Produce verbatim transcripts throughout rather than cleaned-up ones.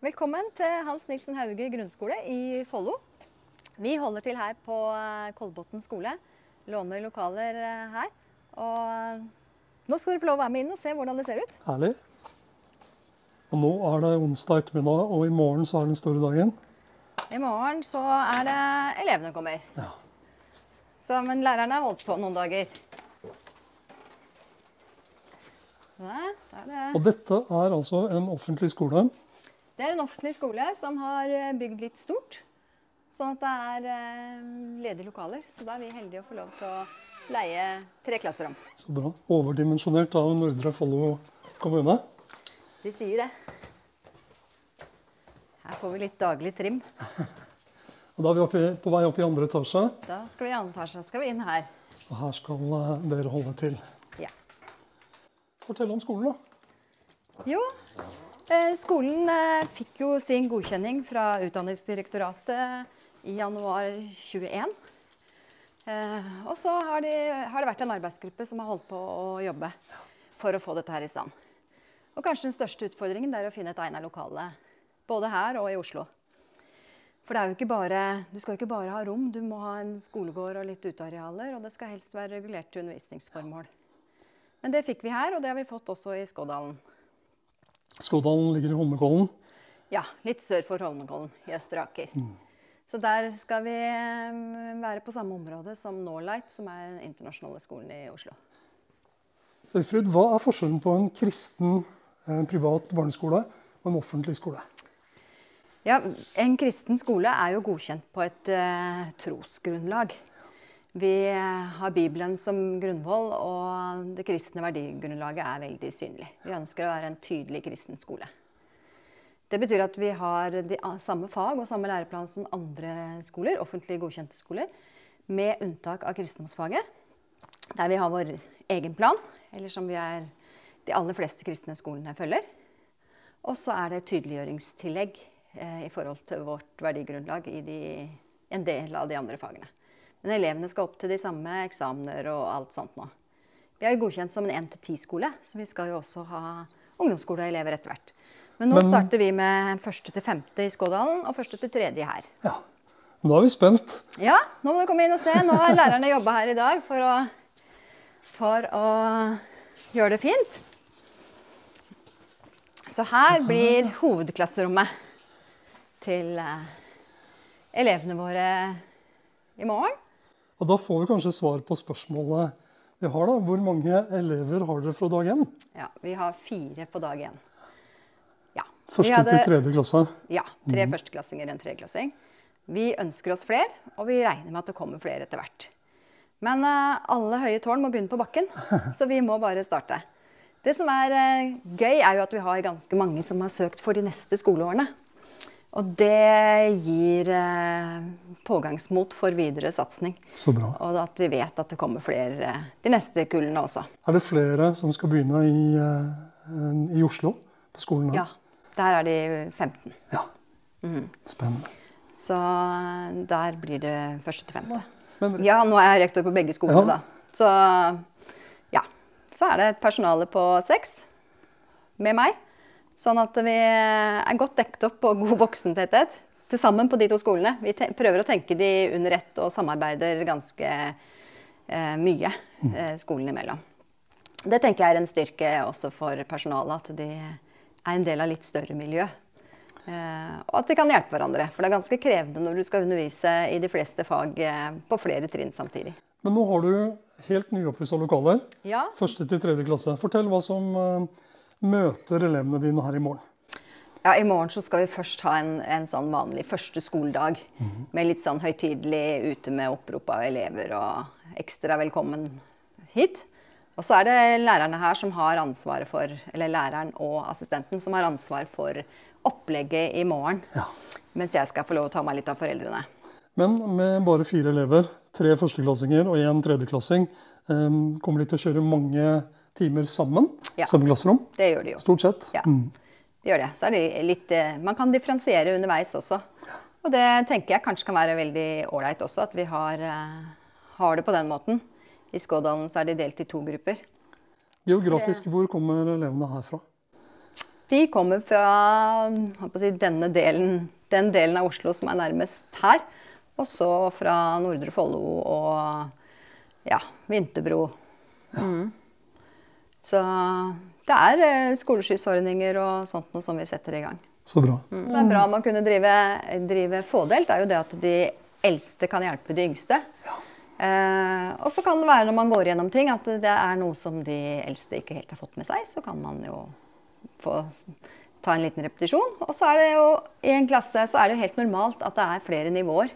Velkommen til Hans Nielsen Hauge grunnskole i Follo. Vi holder til her på Kolbotn skole, låner lokaler her. Og nå skal dere få lov å være med inn og se hvordan det ser ut. Herlig. Og nå er det onsdag ettermiddag, og i morgen så er den store dagen. I morgen så er det elevene kommer. Ja. Så, men lærerne har holdt på noen dager. Der, der er det. Og dette er altså en offentlig skole. Det er en offentlig skole som har bygd litt stort, sånn at det er ledige lokaler. Så da er vi heldige å få lov til å leie tre klasserom. Så bra. Overdimensjonert av Nordre Follo kommune. De sier det. Her får vi litt daglig trim. Og da er vi oppe, på vei opp i andre etasje. Da skal vi i andre etasje. Skal vi inn her. Og her skal dere holde til. Ja. Fortell om skolen, da. Jo. Skolen fikk jo sin godkjenning fra Utdanningsdirektoratet i januar tjueen. Og så har det, har det vært en arbeidsgruppe som har holdt på å jobbe for å få dette her i stand. Og kanskje den største utfordringen er å finne et egnet lokale, både her og i Oslo. For det er jo ikke bare, du skal jo ikke bare ha rom, du må ha en skolegård og litt utearealer, og det skal helst være regulert til undervisningsformål. Men det fikk vi her, og det har vi fått også i Skådalen. Skådalen ligger i Holmenkollen? Ja, litt sør for Holmenkollen, i Østeraker. Mm. Så der skal vi være på samme område som Norlight, som er den internasjonale skolen i Oslo. Frud, hva er forskjellen på en kristen, en privat barneskole og en offentlig skole? Ja, en kristen skole er jo godkjent på et uh, trosgrunnlag. Vi har Bibelen som grunnvoll, og det kristne verdigrunnlaget er veldig synlig. Vi ønsker å være en tydelig kristen skole. Det betyr at vi har de samme fag og samme læreplan som andre skoler, offentlig godkjente skoler, med unntak av kristendomsfaget, der vi har vår egen plan, eller som vi er de aller fleste kristne skolene følger. Og så er det tydeliggjøringstillegg eh, i forhold til vårt verdigrunnlag i de, en del av de andre fagene. Men elevene skal opp til de samme eksamener og alt sånt nå. Vi er jo godkjent som en én til ti skole, så vi skal jo også ha ungdomsskoleelever etter hvert. Men nå Men, starter vi med første til femte i Skådalen og første til tredje her. Ja, nå er vi spent. Ja, nå må du komme inn og se. Nå har lærerne jobbet her i dag for å, for å gjøre det fint. Så her blir hovedklasserommet til elevene våre i morgen. Og da får vi kanskje svar på spørsmålet vi har da. Hvor mange elever har dere fra dag én? Ja, vi har fire på dag én. Ja. Første hadde, til tredje klasse? Ja, tre mm. førsteklassinger og en tredjeklassing. Vi ønsker oss flere, og vi regner med at det kommer flere etter hvert. Men uh, alle høye tårn må begynne på bakken, så vi må bare starte. Det som er uh, gøy er jo at vi har ganske mange som har søkt for de neste skoleårene. Og det gir eh, pågangsmot for videre satsning. Så bra. Og at vi vet at det kommer flere eh, de neste kullene også. Er det flere som skal begynne i, eh, i Oslo på skolen? Ja, der er de femten. Ja, mm. Spennende. Så der blir det første til femte. Men... Ja, nå er jeg rektor på begge skolene ja. da. Så, ja. Så er det et personale på seks med meg. Sånn at vi er godt dekt opp på god voksentetthet til sammen på de to skolene. Vi prøver å tenke de under ett og samarbeider ganske eh, mye eh, skolen imellom. Det tenker jeg er en styrke også for personalet, at de er en del av litt større miljø. Eh, og at de kan hjelpe hverandre, for det er ganske krevende når du skal undervise i de fleste fag eh, på flere trinn samtidig. Men nå har du helt nyopplysta lokaler, ja. Første til tredje klasse. Fortell hva som... Eh, møter elevene dine her i morgen? Ja, i morgen så skal vi først ha en, en sånn vanlig første skoledag, mm-hmm. med litt sånn høytidelig ute med opprop av elever og ekstra velkommen hit. Og så er det lærerne her som har ansvaret for, eller læreren og assistenten som har ansvar for opplegget i morgen, ja. Mens jeg skal få lov å ta meg litt av foreldrene. Men med bare fire elever, tre førsteklassinger og en tredjeklassing, um, kommer de til å kjøre mange timer sammen, ja, samme klasserom? Det gjør de jo. Stort sett? Ja, mm. det gjør det. Så er det litt, man kan differensiere underveis også. Og det tenker jeg kanskje kan være veldig ålreit også, at vi har, har det på den måten. I Skådalen så er de delt i to grupper. Geografisk, hvor kommer elevene herfra? de kommer fra si, denne delen, den delen av Oslo som er nærmest her. Og så fra Nordre Follo og ja, Vinterbro. Ja. Mm. Så det er skoleskyssordninger og sånt noe som vi setter i gang. Så bra. Mm. Det er bra om man kunne drive, drive fordelt, er jo det at de eldste kan hjelpe de yngste. Ja. Eh, og så kan det være når man går gjennom ting at det er noe som de eldste ikke helt har fått med seg, så kan man jo få ta en liten repetisjon. Og så er det jo i en klasse så er det helt normalt at det er flere nivåer.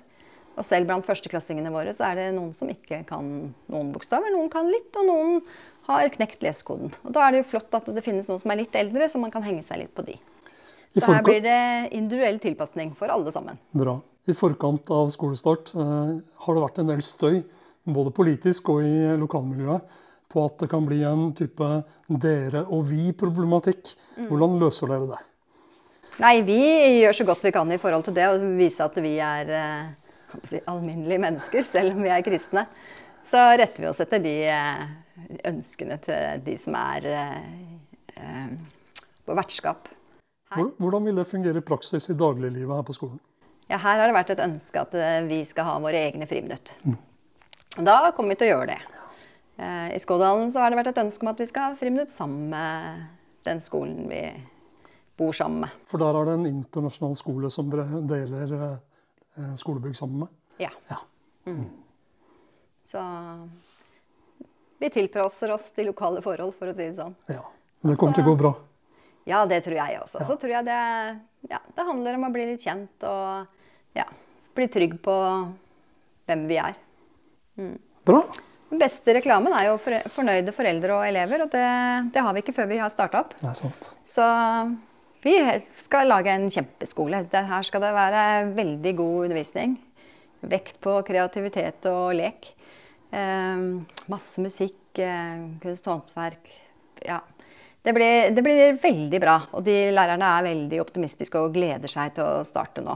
Og selv blant førsteklassingene våre så er det noen som ikke kan noen bokstaver, noen kan litt, og noen har knekt lesekoden. Og da er det jo flott at det finnes noen som er litt eldre, så man kan henge seg litt på de. Så her blir det individuell tilpasning for alle sammen. Bra. I forkant av skolestart eh, har det vært en del støy, både politisk og i lokalmiljøet, på at det kan bli en type dere-og-vi-problematikk. Mm. Hvordan løser dere det? Nei, vi gjør så godt vi kan i forhold til det, og viser at vi er eh, si, alminnelige mennesker, selv om vi er kristne. Så retter vi oss etter de eh, ønskene til de som er eh, eh, på vertskap her. Hvordan vil det fungere i praksis i dagliglivet her på skolen? Ja, her har det vært et ønske at vi skal ha våre egne friminutt. Mm. Da kommer vi til å gjøre det. I Skådalen så har det vært et ønske om at vi skal ha friminutt sammen med den skolen vi bor sammen med. For der er det en internasjonal skole som dere deler skolebygg sammen med? Ja. Ja. Mm. Så vi tilpasser oss de lokale forhold, for å si det sånn. Ja, men det kommer til å gå bra. Ja, det tror jeg også. Ja. Så tror jeg det, ja, det handler om å bli litt kjent og ja, bli trygg på hvem vi er. Mm. Bra. Den beste reklamen er jo fornøyde foreldre og elever, og det, det har vi ikke før vi har startet opp. Det er sant. Så vi skal lage en kjempeskole. Her skal det være veldig god undervisning. Vekt på kreativitet og lek. Eh, masse musikk, kunst og håndverk, ja. Det blir, det blir veldig bra, og de lærerne er veldig optimistiske og gleder seg til å starte nå.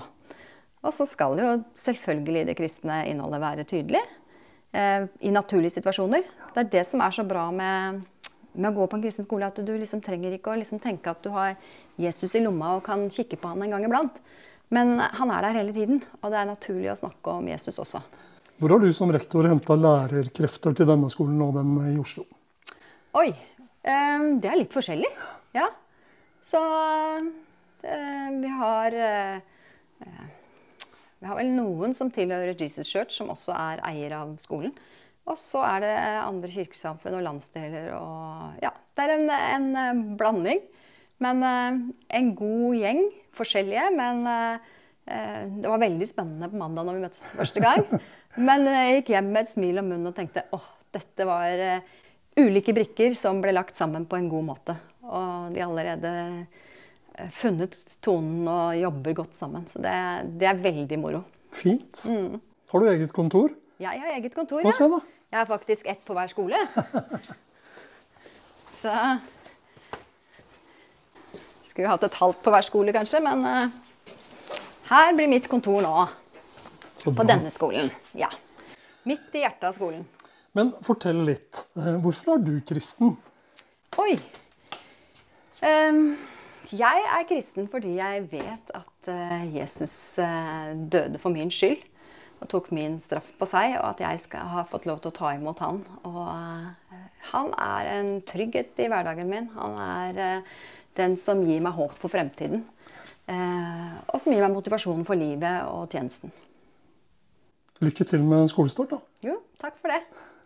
Og så skal jo selvfølgelig det kristne innholdet være tydelig eh, i naturlige situasjoner. Det er det som er så bra med, med å gå på en kristen skole, at du liksom trenger ikke å liksom tenke at du har Jesus i lomma og kan kikke på han en gang iblant. Men han er der hele tiden, og det er naturlig å snakke om Jesus også. Hvor har du som rektor hentet lærerkrefter til denne skolen og den i Oslo? Oi! Det er litt forskjellig, ja. Så vi har, vi har vel noen som tilhører Jesus Church, som også er eier av skolen. Og så er det andre kirkesamfunn og landsdeler. Og, ja, det er en, en blanding, men en god gjeng, forskjellige. Men det var veldig spennende på mandag når vi møttes første gang. Men jeg gikk hjem med et smil om munnen og tenkte, åh, dette var ulike brikker som ble lagt sammen på en god måte. Og de har allerede funnet tonen og jobber godt sammen. Så det, det er veldig moro. Fint. Mm. Har du eget kontor? Ja, jeg har eget kontor, ja. Få se da. Jeg har faktisk ett på hver skole. Så skulle vi hatt et halvt på hver skole kanskje, men uh, her blir mitt kontor nå. På denne skolen, ja. Midt i hjertet av skolen. Men fortell litt. Hvorfor er du kristen? Oi. Jeg er kristen fordi jeg vet at Jesus døde for min skyld og tok min straff på seg, og at jeg skal ha fått lov til å ta imot han. Og han er en trygghet i hverdagen min. Han er den som gir meg håp for fremtiden, og som gir meg motivasjon for livet og tjenesten. Lykke til med skolestart da. Jo, takk for det.